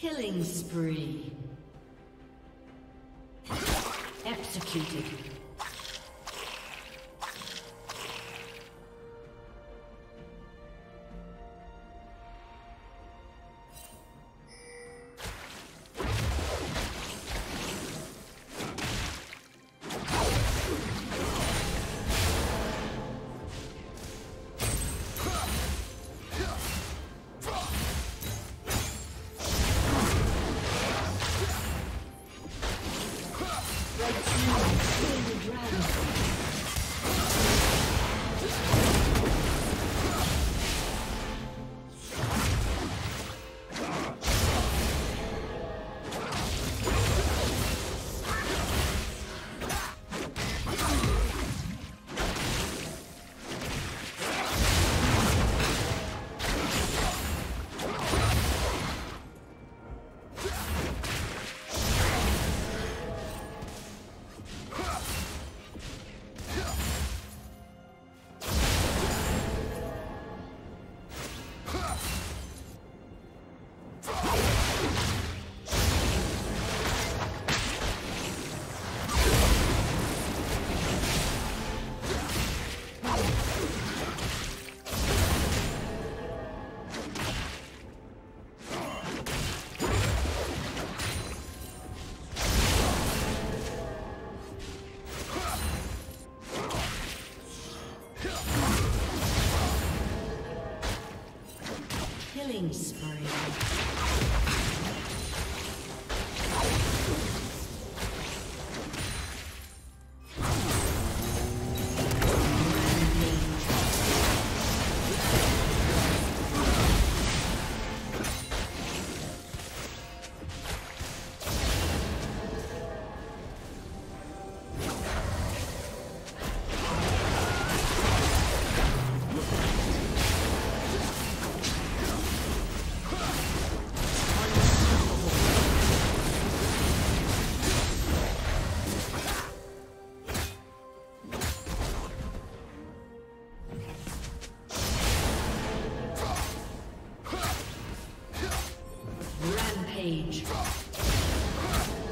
Killing spree. Executed.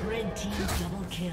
Red team double kill.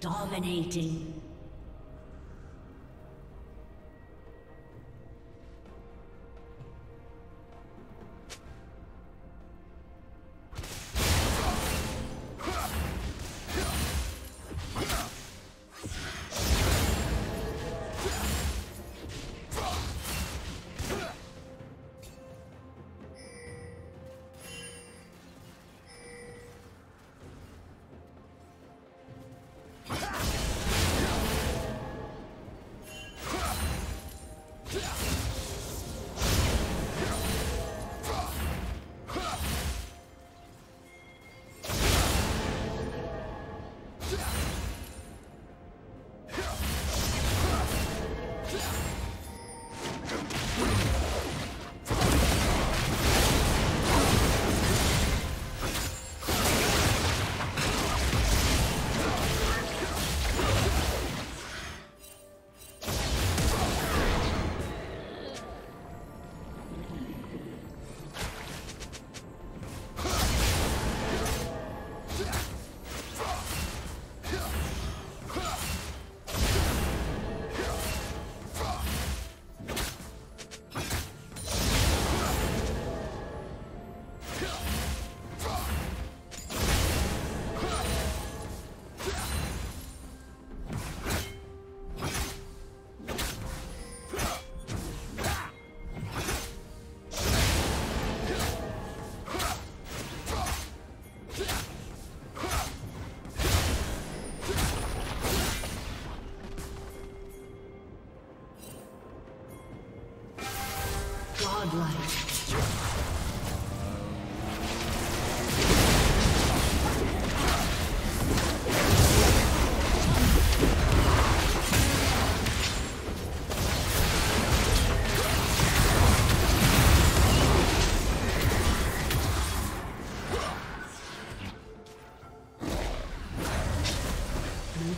Dominating.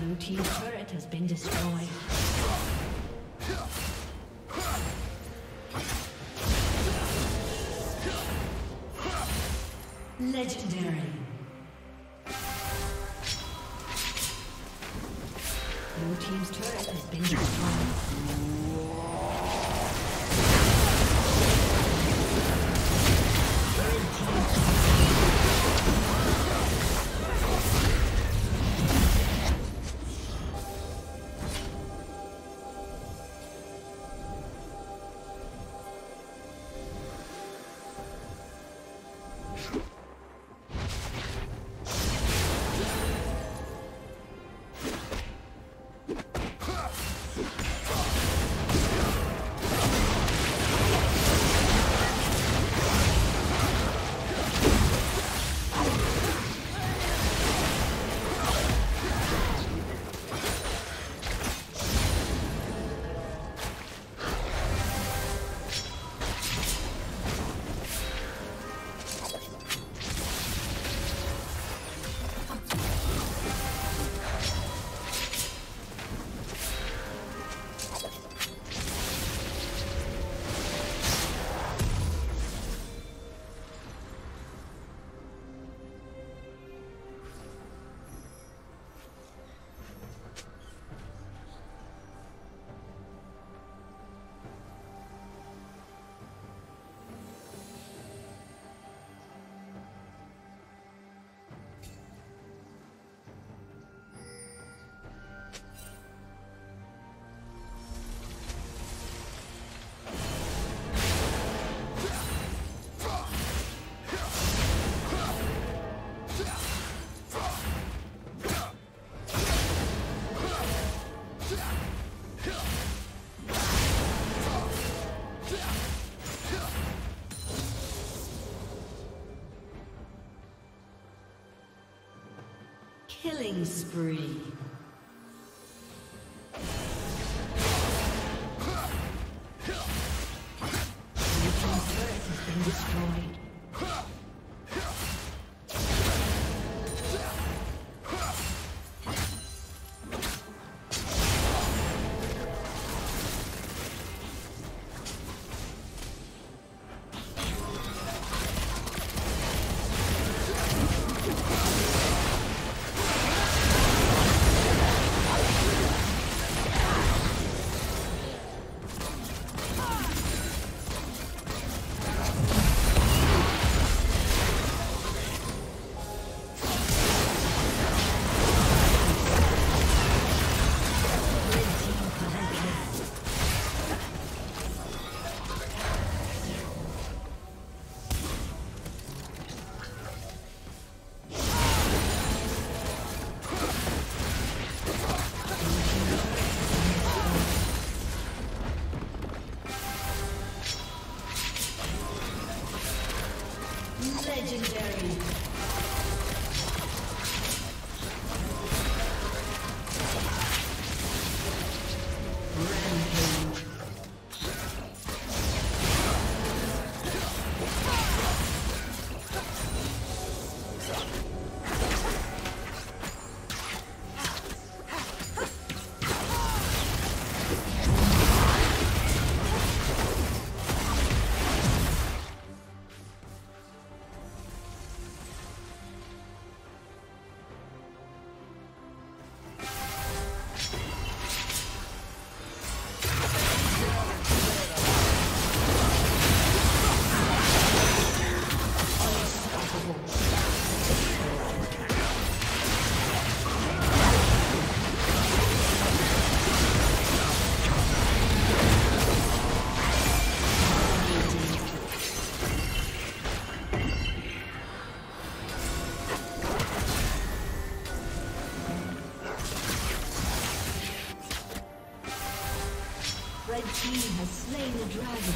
Blue team's turret has been destroyed. Legendary. Blue team's turret has been destroyed. Killing spree. Red team has slain the dragon.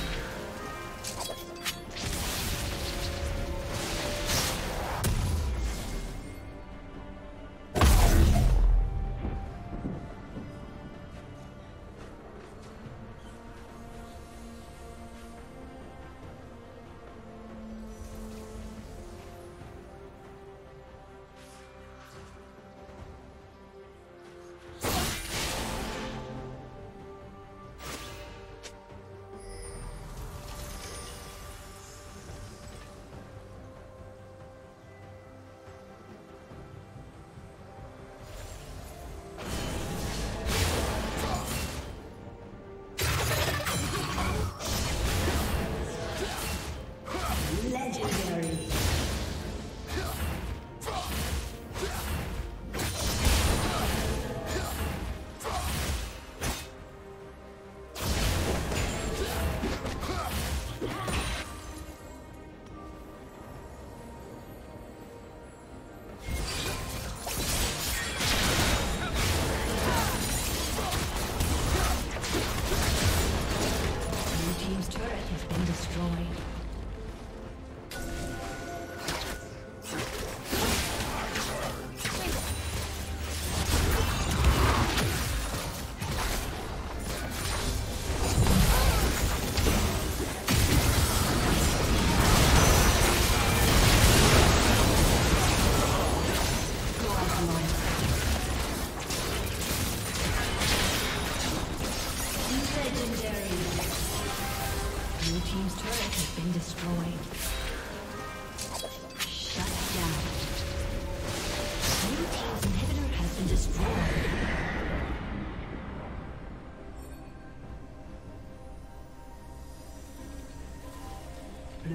Blue